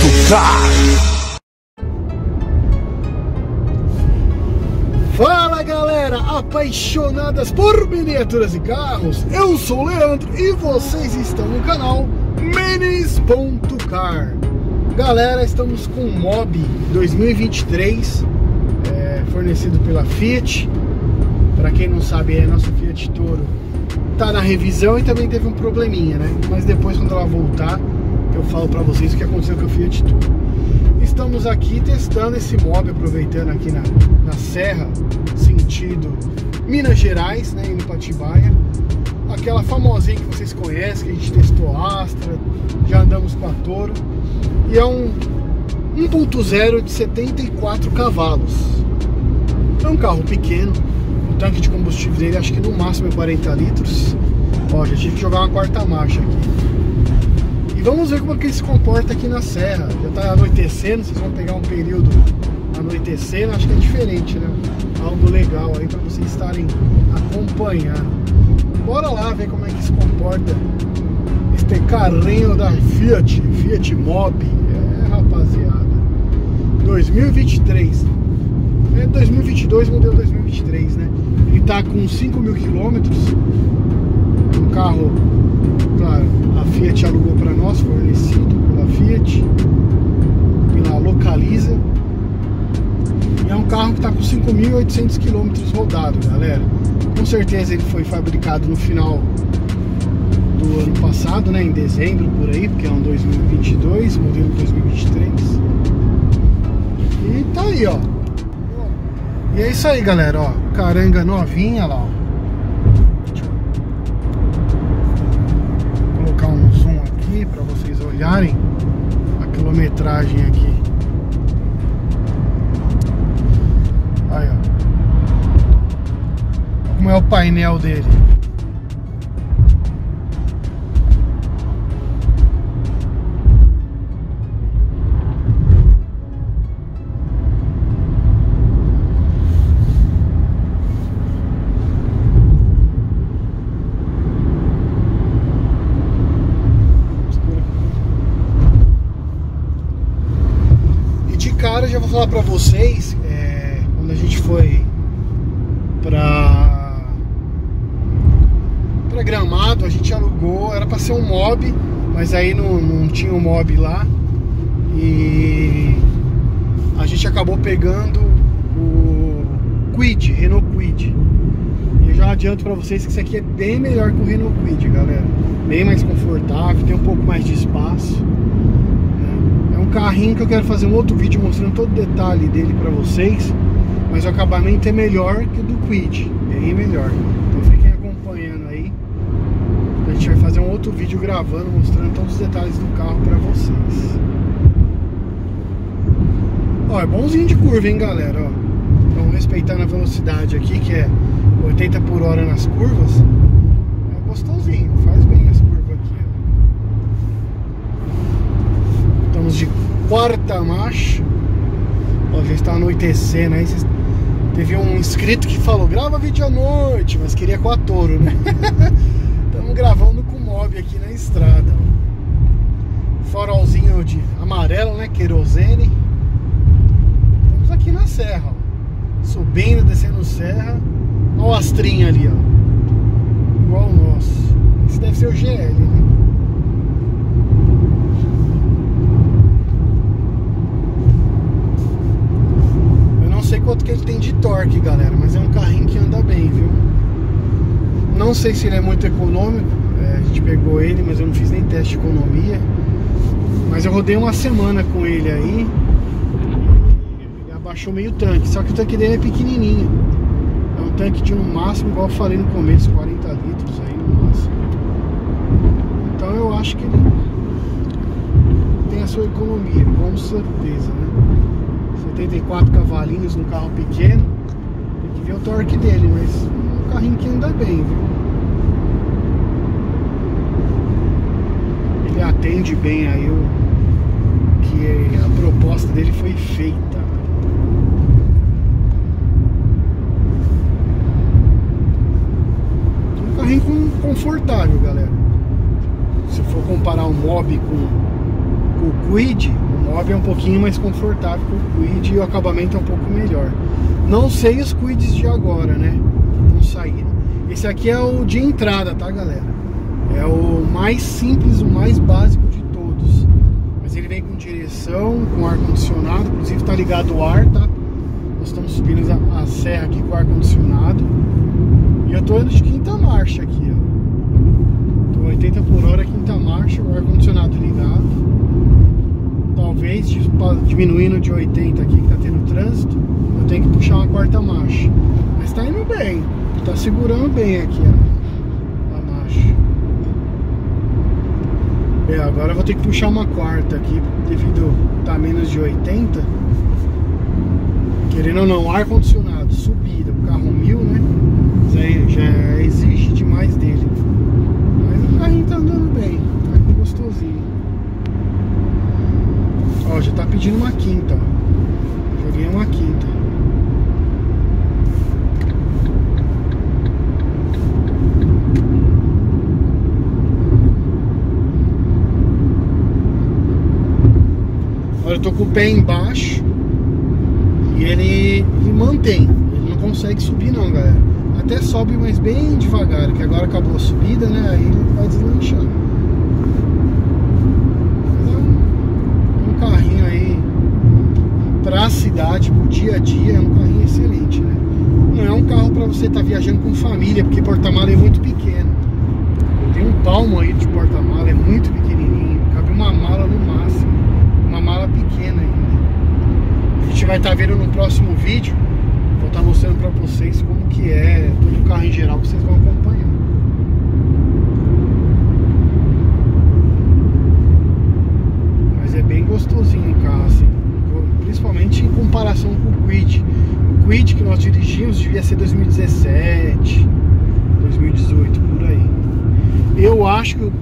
Minis.car. Fala galera, apaixonadas por miniaturas e carros, eu sou o Leandro e vocês estão no canal Minis.car. Galera, estamos com um mob 2023 fornecido pela Fiat. Para quem não sabe, é nosso Fiat Toro. Tá na revisão e também teve um probleminha, né? Mas depois, quando ela voltar, eu falo para vocês o que aconteceu com o Fiat Toro. Estamos aqui testando esse mob, aproveitando aqui na serra, sentido Minas Gerais, né, em Patibaia. Aquela famosinha que vocês conhecem, que a gente testou Astra, já andamos com a Toro. E é um 1.0 de 74 cavalos. É um carro pequeno. O tanque de combustível dele acho que no máximo é 40 litros. Ó, já tive que jogar uma quarta marcha aqui. E vamos ver como é que ele se comporta aqui na serra. Já tá anoitecendo, vocês vão pegar um período anoitecendo, acho que é diferente, né? Algo legal aí para vocês estarem acompanhando. Bora lá ver como é que se comporta este carrinho da Fiat, Fiat Mobi. É, rapaziada, 2023. É 2022, modelo 2023, né? Ele tá com 5.000 quilômetros. Um carro, claro, a Fiat alugou para nós, fornecido pela Fiat, pela Localiza. É um carro que está com 5.800 km rodado, galera. Com certeza ele foi fabricado no final do ano passado, né? Em dezembro, por aí, porque é um 2022, modelo 2023. E tá aí, ó. E é isso aí, galera, ó. Caranga novinha lá, ó. Deixa eu colocar um zoom aqui para vocês olharem a quilometragem aqui. Aí, ó. Como é o painel dele. E de cara eu já vou falar pra vocês. A gente foi pra Gramado, a gente alugou, era pra ser um mob, mas aí não tinha um mob lá e a gente acabou pegando o Kwid, Renault Kwid. E eu já adianto pra vocês que isso aqui é bem melhor que o Renault Kwid, galera, bem mais confortável, tem um pouco mais de espaço. É um carrinho que eu quero fazer um outro vídeo mostrando todo o detalhe dele pra vocês. Mas o acabamento é melhor que o do Kwid, bem melhor. Então fiquem acompanhando aí. A gente vai fazer um outro vídeo gravando, mostrando todos os detalhes do carro pra vocês. Ó, é bonzinho de curva, hein, galera. Ó, então respeitando a velocidade aqui, que é 80 por hora nas curvas. É gostosinho, faz bem as curvas aqui, ó. Estamos de quarta marcha. Ó, já está anoitecendo aí. Teve um inscrito que falou: grava vídeo à noite, mas queria com a Toro, né? Estamos gravando com o mob aqui na estrada, ó. Farolzinho de amarelo, né? Querosene. Estamos aqui na serra, ó. Subindo, descendo serra. Olha o astrinho ali, ó. Igual o nosso. Esse deve ser o GL, né? Sei quanto que ele tem de torque, galera, mas é um carrinho que anda bem, viu? Não sei se ele é muito econômico, a gente pegou ele, mas eu não fiz nem teste de economia. Mas eu rodei uma semana com ele aí, ele abaixou meio o tanque, só que o tanque dele é pequenininho. É um tanque de no máximo, igual eu falei no começo, 40 litros aí no máximo. Então eu acho que ele tem a sua economia, com certeza, né? 74 cavalinhos no carro pequeno. Tem que ver o torque dele, mas é um carrinho que anda bem, viu? Ele atende bem aí o que a proposta dele foi feita. Um carrinho confortável, galera. Se for comparar o Mobi com o Kwid, 9 é um pouquinho mais confortável que o Kwid e o acabamento é um pouco melhor. Não sei os Kwids de agora, né? Estão saindo. Esse aqui é o de entrada, tá, galera? É o mais simples, o mais básico de todos. Mas ele vem com direção, com ar-condicionado. Inclusive tá ligado o ar, tá? Nós estamos subindo a serra aqui com ar-condicionado. E eu tô indo de quinta marcha aqui, ó. Tô 80 por hora, quinta marcha, o ar-condicionado ligado. Talvez diminuindo de 80 aqui, que tá tendo trânsito, eu tenho que puxar uma quarta marcha. Mas tá indo bem. Tá segurando bem aqui, ó, a marcha. É, agora eu vou ter que puxar uma quarta aqui, devido tá menos de 80. Querendo ou não, ar-condicionado, subida, o carro 1000, né? Já exige demais dele. Mas o carrinho tá andando bem, tá gostosinho. Ó, já tá pedindo uma quinta, ó. Joguei uma quinta. Eu tô com o pé embaixo e ele me mantém. Ele não consegue subir não, galera. Até sobe, mas bem devagar, porque agora acabou a subida, né? Aí ele vai deslanchando. Mas é um carrinho aí pra cidade, pro dia a dia, é um carrinho excelente, né? Não é um carro pra você estar viajando com família, porque porta-mala é muito pequeno. Tem um palmo aí de porta-mala, é muito pequenininho. Cabe uma mala no máximo. Uma mala pequena ainda. A gente vai estar vendo no próximo vídeo. Vou estar mostrando para vocês como que é todo o carro em geral, que vocês vão acompanhar. Mas é bem gostosinho o carro assim, principalmente em comparação com o Kwid. O Kwid que nós dirigimos devia ser 2017, 2018, por aí. Eu acho que o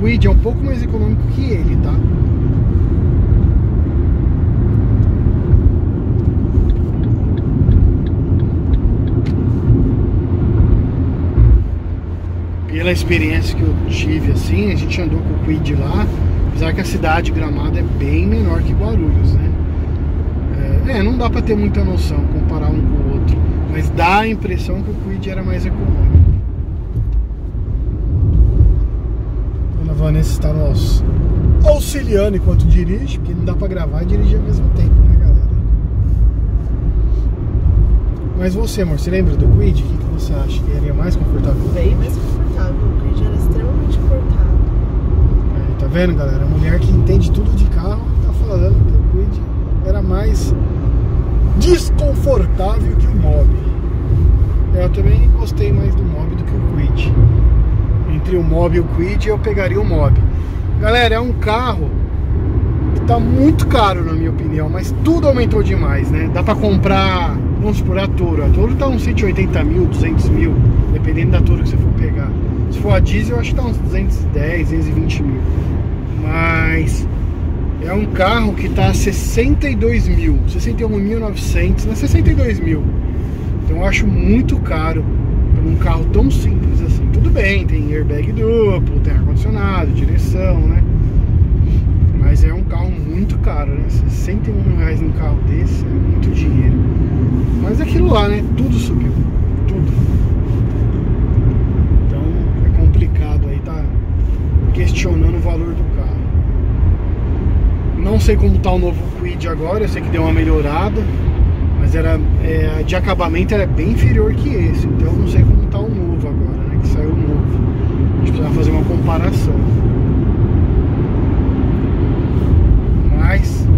Kwid é um pouco mais econômico que ele, tá? Pela experiência que eu tive assim, a gente andou com o Kwid lá, apesar que a cidade de Gramado é bem menor que Guarulhos, né? Não dá pra ter muita noção, comparar um com o outro, mas dá a impressão que o Kwid era mais econômico. A Vanessa está nos auxiliando enquanto dirige, porque não dá pra gravar e dirigir ao mesmo tempo, né, galera? Mas você, amor, você lembra do Kwid? O que você acha? Que ele é mais confortável? Bem mais confortável. O Kwid era extremamente cortado. Tá vendo, galera? A mulher que entende tudo de carro tá falando que o Kwid era mais desconfortável que o Mob. Eu também gostei mais do Mob do que o Kwid. Entre o Mob e o Kwid eu pegaria o Mob. Galera, é um carro que tá muito caro na minha opinião, mas tudo aumentou demais, né? Dá pra comprar, vamos supor, a Toro. A Toro tá uns 180 mil, 200 mil, dependendo da Toro que você for pegar. Se for a diesel, eu acho que tá uns 210, 220 mil. Mas é um carro que tá 62 mil, 61.900, né? 62 mil. Então eu acho muito caro pra um carro tão simples assim. Tudo bem, tem airbag duplo, tem ar-condicionado, direção, né? Mas é um carro muito caro, né? 61 mil reais num carro desse é muito dinheiro. Mas aquilo lá, né? Tudo subiu. Tudo. Então é complicado aí, tá questionando o valor do carro. Não sei como tá o novo Kwid agora, eu sei que deu uma melhorada. Mas de acabamento era bem inferior que esse. Então eu não sei como tá o novo agora, né? Que saiu o novo. A gente precisava fazer uma comparação. Mas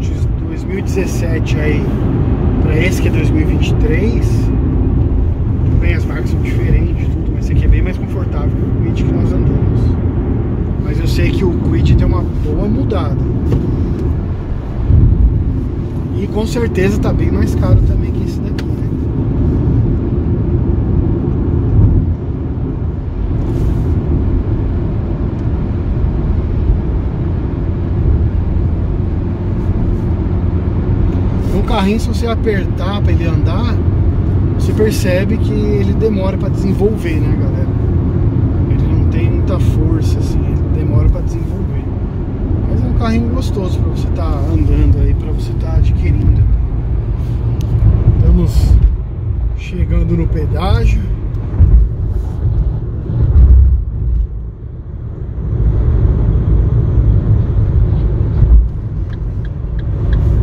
de 2017 aí para esse que é 2023, tudo bem, as marcas são diferentes, tudo, mas esse aqui é bem mais confortável que o Kwid que nós andamos. Mas eu sei que o Kwid tem uma boa mudada e com certeza tá bem mais caro também que esse daqui, né? Carrinho, se você apertar para ele andar, você percebe que ele demora para desenvolver, né, galera? Ele não tem muita força assim, ele demora para desenvolver. Mas é um carrinho gostoso para você estar andando aí, para você estar adquirindo. Estamos chegando no pedágio.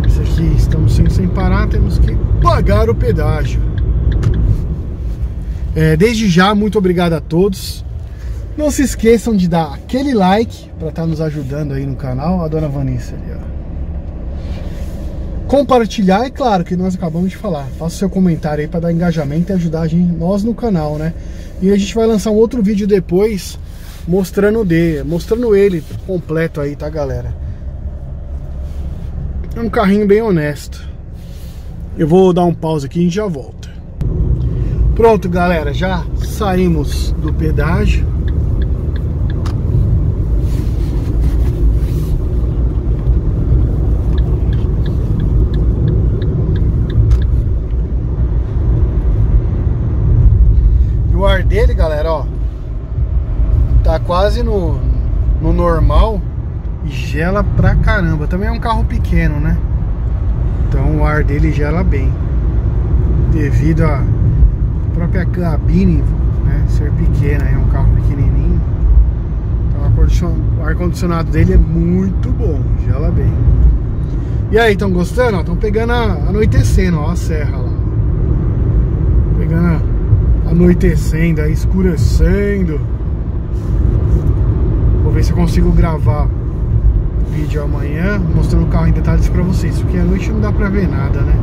Esse aqui estamos sem parar, temos que pagar o pedágio. Desde já, muito obrigado a todos. Não se esqueçam de dar aquele like para estar nos ajudando aí no canal. A dona Vanessa ali, ó. Compartilhar, é claro que nós acabamos de falar. Faça seu comentário aí para dar engajamento e ajudar a gente, nós no canal, né? E a gente vai lançar um outro vídeo depois mostrando ele completo aí, tá, galera? É um carrinho bem honesto. Eu vou dar um pause aqui e a gente já volta. Pronto, galera, já saímos do pedágio. E o ar dele, galera, ó, tá quase no normal e gela pra caramba. Também é um carro pequeno, né? Então o ar dele gela bem, devido a própria cabine, né, ser pequena, é um carro pequenininho. Então o ar-condicionado dele é muito bom, gela bem. E aí, estão gostando? Estão pegando anoitecendo, ó, a serra lá. Pegando anoitecendo, aí escurecendo. Vou ver se eu consigo gravar vídeo amanhã, mostrando o carro em detalhes pra vocês, porque à noite não dá pra ver nada, né?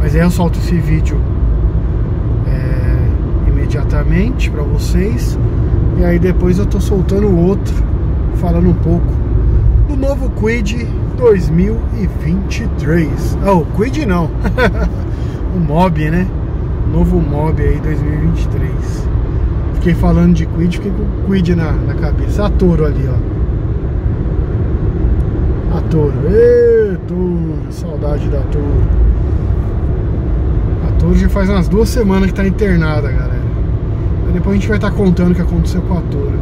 Mas aí eu solto esse vídeo imediatamente para vocês, e aí depois eu tô soltando outro falando um pouco do novo Kwid 2023. Ah, o Kwid não, o Mob, né? O novo Mob aí 2023. Fiquei falando de Kwid, fiquei com o Kwid na cabeça. A Toro ali, ó. A Toro, ê, Toro, saudade da Toro. Hoje faz umas 2 semanas que tá internada, galera. Aí depois a gente vai estar contando o que aconteceu com a Toro.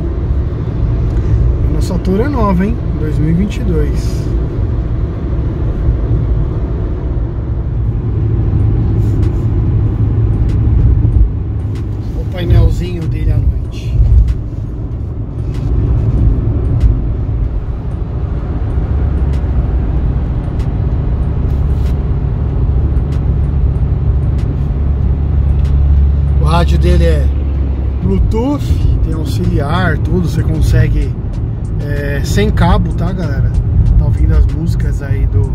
A nossa Toro é nova, hein? 2022. O painelzinho dele à noite. O rádio dele é Bluetooth, tem auxiliar, tudo, você consegue sem cabo, tá, galera? Tá ouvindo as músicas aí do...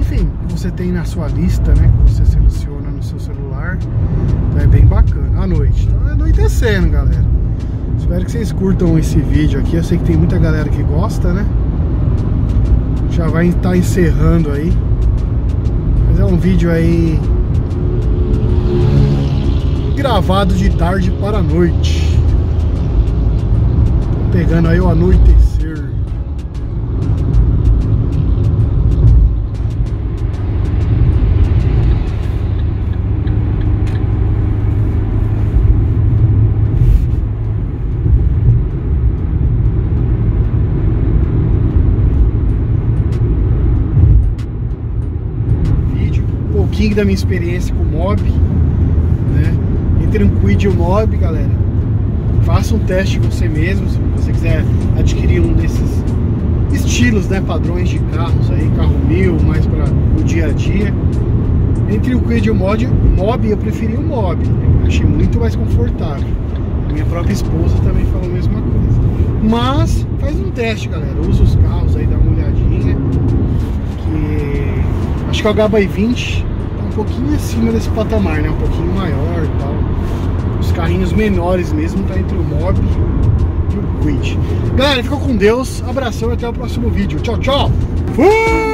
Enfim, você tem na sua lista, né? Que você seleciona no seu celular. Então é bem bacana. À noite, tá anoitecendo, galera. Espero que vocês curtam esse vídeo aqui. Eu sei que tem muita galera que gosta, né? Já vai estar encerrando aí. Mas é um vídeo aí gravado de tarde para a noite, pegando aí o anoitecer. Vídeo, um pouquinho da minha experiência com o Mob, né? Entre um Kwid e um Mob, galera, faça um teste você mesmo. Se você quiser adquirir um desses estilos, né, padrões de carros aí, carro mil, mais para o dia a dia. Entre o Kwid e o Mob, eu preferi o Mob, eu achei muito mais confortável. Minha própria esposa também falou a mesma coisa. Mas faz um teste, galera, usa os carros aí, dá uma olhadinha, que acho que é o HB 20. Um pouquinho acima desse patamar, né? Um pouquinho maior e tal. Os carrinhos menores mesmo tá entre o Mob e o Kwid. Galera, ficou com Deus. Abração e até o próximo vídeo. Tchau, tchau. Fui!